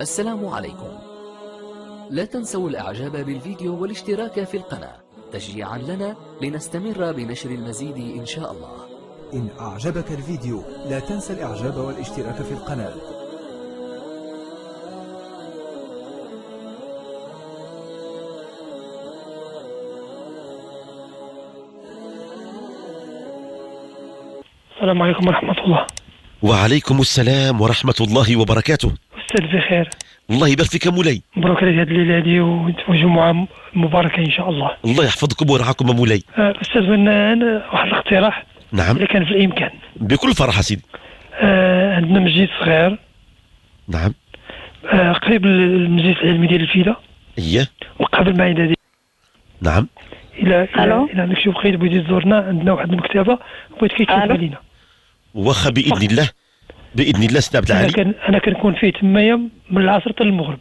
السلام عليكم. لا تنسوا الاعجاب بالفيديو والاشتراك في القناة تشجيعا لنا لنستمر بنشر المزيد ان شاء الله. إن أعجبك الفيديو لا تنسى الإعجاب والاشتراك في القناة. السلام عليكم ورحمة الله. وعليكم السلام ورحمة الله وبركاته. أستاذ بخير. الله يبارك فيك يا مولاي. مبروك على هذه الليله هذه وجمعه مباركه ان شاء الله. الله يحفظكم ويرعاكم يا مولاي. أستاذ أنا واحد الاقتراح. نعم. إذا كان في الإمكان. بكل فرح سيدي. عندنا مسجد صغير. نعم. قريب المسجد العلمي ديال الفيلة. إيه. وقابل مع دي. نعم. إلى عندك شي بخير بغيتي تزورنا عندنا واحد المكتبة بغيت كيتشوف علينا. واخا بإذن الله بإذن الله سي عبد العالي. أنا كنكون فيه تمايا من العصر حتى المغرب.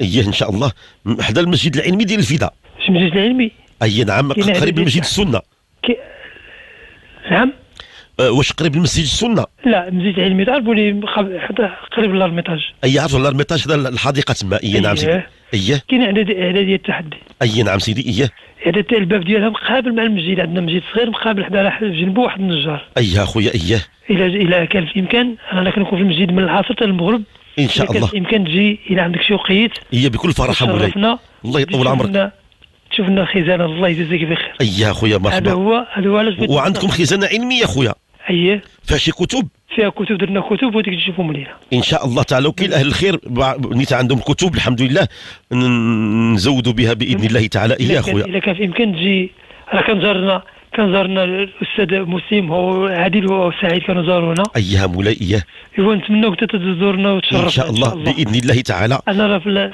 إيه إن شاء الله حدا المسجد العلمي ديال الفيلة. شي مسجد العلمي؟ أي نعم قريب المسجد السنة. نعم. واش قريب المسجد السنة؟ لا المسجد العلمي تعرفوا لي قريب لارميطاج. اي عرفوا لارميطاج هذا الحديقة تما. اي نعم سيدي. اي كاين هذا ديال التحدي. اي نعم سيدي. اي هذا تاع الباب ديالها مقابل مع المسجد. عندنا مسجد صغير مقابل حدا حاجة جنبه واحد النجار. اي اخويا. اي إلا كان في الامكان انا كنكون في المسجد من العصر حتى المغرب ان شاء الله. الامكان تجي الا عندك شي وقيت. اي بكل فرح مولاي. الله يطول عمرك. شوف لنا خزانه الله يجازيك بخير. اييه اخويا مرحبا. هذا هو علاش وعندكم خزانه علميه اخويا. اييه فيها شي كتب. فيها كتب درنا كتب وديك تشوفهم لينا ان شاء الله تعالى. وكيل اهل الخير نيت عندهم كتب الحمد لله نزودوا بها باذن الله تعالى. اييه اخويا الا كان في امكان تجي. راه كان زارنا الاستاذ مسلم هو عادل وسعيد كانوا زارونا. اييه مولاي. اييه ايوا نتمنوا حتى تزورنا وتشرفنا ان شاء الله باذن الله تعالى. انا راه في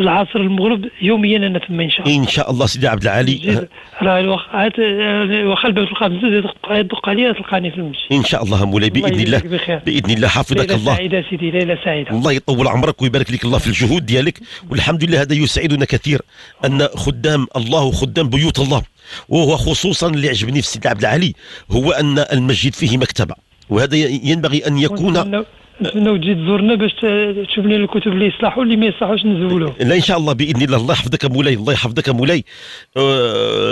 العصر المغرب يوميا انا تما ان شاء الله. ان شاء الله سيدي عبد العالي. راه واخا الباب في الخامس يدق عليا تلقاني في المسجد. ان شاء الله مولاي باذن الله. باذن الله حفظك الله. ليله سعيده سيدي. ليله سعيده. الله يطول عمرك ويبارك لك الله في الجهود ديالك. والحمد لله هذا يسعدنا كثير ان خدام الله وخدام بيوت الله. وهو خصوصا اللي عجبني في سيدي عبد العالي هو ان المسجد فيه مكتبه. وهذا ينبغي ان يكون. نتمنوا تجي تزورنا باش تشوف لنا الكتب اللي يصلحوا اللي ما يصلحوش نزولوهم. لا ان شاء الله باذن الله. الله يحفظك مولاي. الله يحفظك مولاي.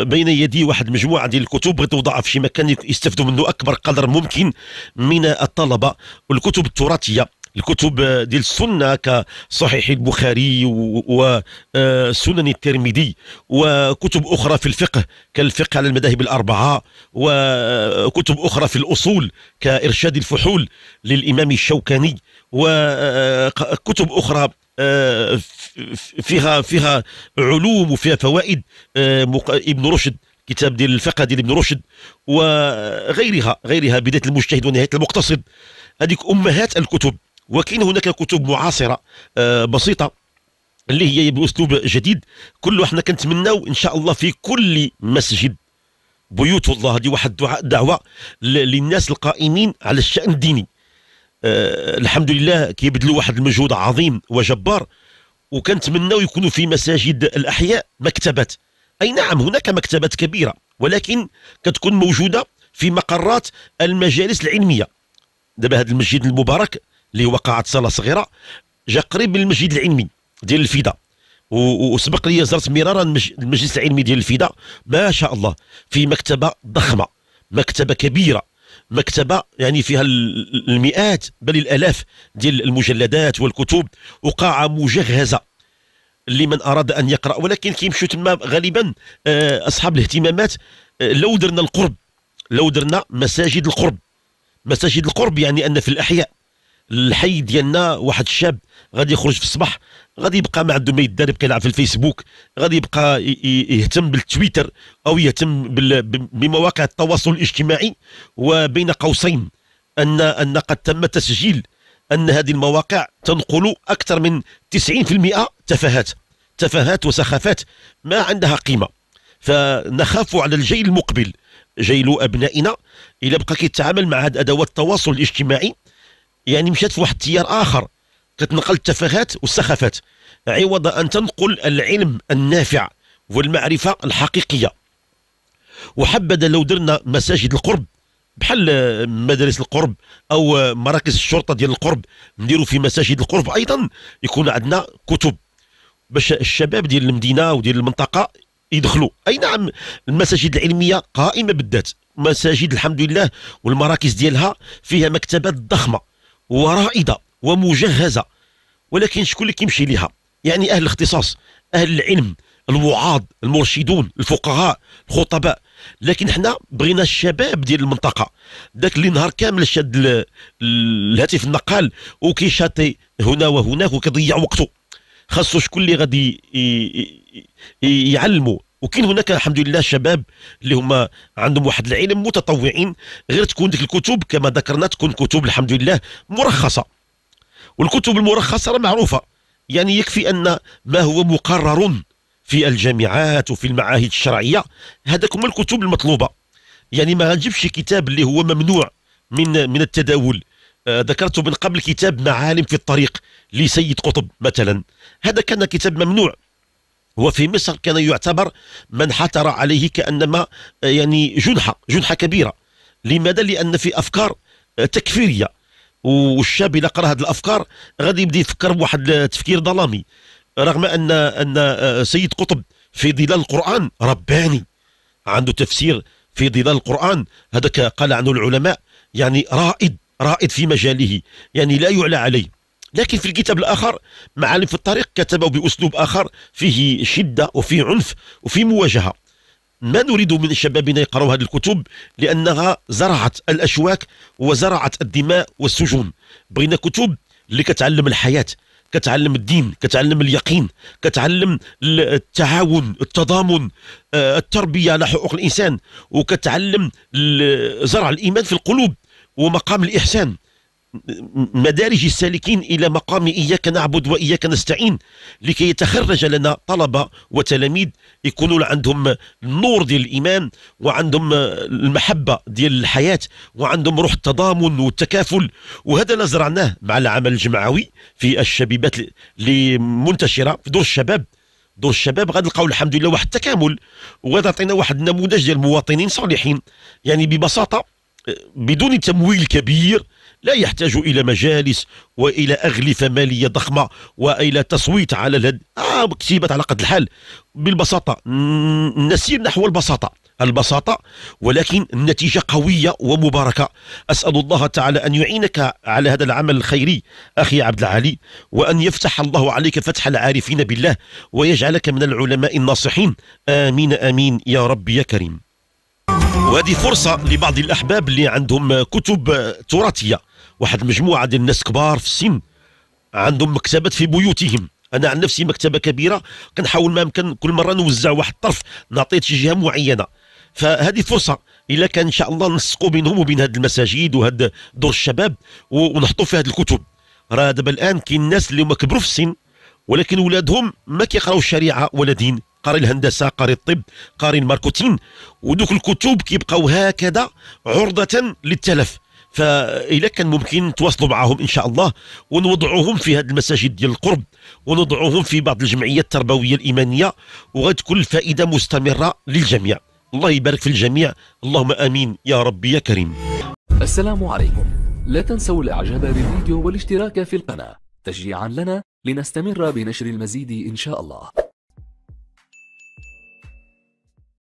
بين يدي واحد المجموعه ديال الكتب بغيت نوضعها في شي مكان يستفدوا منه اكبر قدر ممكن من الطلبه. والكتب التراثيه الكتب ديال السنه كصحيح البخاري وسنن الترمذي وكتب اخرى في الفقه كالفقه على المذاهب الاربعه وكتب اخرى في الاصول كارشاد الفحول للامام الشوكاني وكتب اخرى فيها علوم وفيها فوائد ابن رشد كتاب ديال الفقه ديال ابن رشد وغيرها بدايه المجتهد ونهايه المقتصد. هذيك امهات الكتب. وكاين هناك كتب معاصرة بسيطة اللي هي بأسلوب جديد. كله احنا كنتمناو إن شاء الله في كل مسجد بيوت الله. هذه واحد دعوة للناس القائمين على الشأن الديني. الحمد لله كيبذلوا واحد المجهود عظيم وجبار. وكنتمناو يكونوا في مساجد الأحياء مكتبات. أي نعم هناك مكتبات كبيرة ولكن كتكون موجودة في مقرات المجالس العلمية. دابا هذا المسجد المبارك اللي هو قاعة صالة صغيرة جا قريب من المسجد العلمي ديال الفيدة. وسبق لي زرت مرارا المجلس العلمي ديال الفيدة. ما شاء الله في مكتبة ضخمة مكتبة كبيرة مكتبة يعني فيها المئات بل الآلاف ديال المجلدات والكتب. وقاعة مجهزة لمن أراد أن يقرأ. ولكن كيمشيو تما غالبا أصحاب الاهتمامات. لو درنا القرب لو درنا مساجد القرب. مساجد القرب يعني أن في الأحياء الحي ديالنا واحد الشاب غادي يخرج في الصباح غادي يبقى ما عنده ما يدرب كيلعب في الفيسبوك. غادي يبقى يهتم بالتويتر او يهتم بمواقع التواصل الاجتماعي. وبين قوسين ان قد تم تسجيل ان هذه المواقع تنقل اكثر من 90% تفاهات وسخافات ما عندها قيمه. فنخاف على الجيل المقبل جيل ابنائنا الا بقى كيتعامل مع هذه ادوات التواصل الاجتماعي. يعني مشات في واحد التيار اخر كتنقل التفاهات والسخافات عوض ان تنقل العلم النافع والمعرفه الحقيقيه. وحبذا لو درنا مساجد القرب بحال مدارس القرب او مراكز الشرطه ديال القرب، نديروا في مساجد القرب ايضا يكون عندنا كتب باش الشباب ديال المدينه وديال المنطقه يدخلوا. اي نعم، المساجد العلميه قائمه بالذات، مساجد الحمد لله والمراكز ديالها فيها مكتبات ضخمه ورائده ومجهزه، ولكن شكون اللي كيمشي ليها؟ يعني اهل الاختصاص، اهل العلم، الوعاظ، المرشدون، الفقهاء، الخطباء. لكن حنا بغينا الشباب ديال المنطقه، داك اللي نهار كامل شاد الهاتف النقال وكيشاطي هنا وهناك وكيضيع وقته، خاصو شكون اللي غادي يعلمو. وكاين هناك الحمد لله شباب اللي هما عندهم واحد العلم، متطوعين، غير تكون ديك الكتب كما ذكرنا تكون كتب الحمد لله مرخصه، والكتب المرخصه راه معروفه، يعني يكفي ان ما هو مقرر في الجامعات وفي المعاهد الشرعيه هذاك هما الكتب المطلوبه. يعني ما غنجيبش شي كتاب اللي هو ممنوع من التداول. ذكرت من قبل كتاب معالم في الطريق لسيد قطب مثلا، هذا كان كتاب ممنوع، هو في مصر كان يعتبر من حتر عليه كأنما يعني جنحة كبيرة. لماذا؟ لأن في أفكار تكفيرية، والشاب إذا قرأ هذه الأفكار غادي يبدا يفكر بواحد التفكير ظلامي، رغم أن سيد قطب في ظلال القرآن رباني، عنده تفسير في ظلال القرآن، هذاك قال عنه العلماء يعني رائد في مجاله، يعني لا يعلى عليه. لكن في الكتاب الآخر معالم في الطريق كتبه بأسلوب آخر فيه شدة وفيه عنف وفيه مواجهة. ما نريد من شبابنا يقرأوا هذه الكتب لأنها زرعت الأشواك وزرعت الدماء والسجون. بغينا كتب اللي كتعلم الحياة، كتعلم الدين، كتعلم اليقين، كتعلم التعاون، التضامن، التربية على حقوق الإنسان، وكتعلم زرع الإيمان في القلوب ومقام الإحسان، مدارج السالكين إلى مقام إياك نعبد وإياك نستعين، لكي يتخرج لنا طلبة وتلاميذ يكونوا عندهم النور ديال الإيمان وعندهم المحبة ديال الحياة وعندهم روح التضامن والتكافل. وهذا اللي زرعناه مع العمل الجمعوي في الشبيبات اللي منتشرة في دور الشباب غادي نلقاو الحمد لله واحد التكامل، وغادي يعطينا واحد النموذج ديال مواطنين صالحين، يعني ببساطة بدون تمويل كبير، لا يحتاج إلى مجالس وإلى أغلفة مالية ضخمة وإلى تصويت على الهد، كتيبة على قد الحال، بالبساطة، نسير نحو البساطة ولكن النتيجة قوية ومباركة. أسأل الله تعالى أن يعينك على هذا العمل الخيري أخي عبد العالي، وأن يفتح الله عليك فتح العارفين بالله ويجعلك من العلماء الناصحين، آمين آمين يا رب يا كريم. وهذه فرصة لبعض الأحباب اللي عندهم كتب تراثية، واحد المجموعة ديال الناس كبار في السن عندهم مكتبات في بيوتهم. أنا عن نفسي مكتبة كبيرة كنحاول ما يمكن كل مرة نوزع واحد الطرف، نعطيه شي جهة معينة. فهذه فرصة إلا كان إن شاء الله نسقوا بينهم وبين هذه المساجد وهذا دور الشباب ونحطوا في هذه الكتب. راه دابا الآن كاين الناس اللي هما كبروا في السن ولكن ولادهم ما كيقراو الشريعة ولا دين، قاري الهندسه، قاري الطب، قاري الماركتين، ودوك الكتب كيبقاو هكذا عرضه للتلف. فإلا كان ممكن نتواصلوا معهم ان شاء الله ونوضعوهم في هذه المساجد ديال القرب ونوضعوهم في بعض الجمعيات التربويه الايمانيه، وغتكون الفائده مستمره للجميع. الله يبارك في الجميع، اللهم امين يا ربي يا كريم. السلام عليكم، لا تنسوا الاعجاب بالفيديو والاشتراك في القناه تشجيعا لنا لنستمر بنشر المزيد ان شاء الله.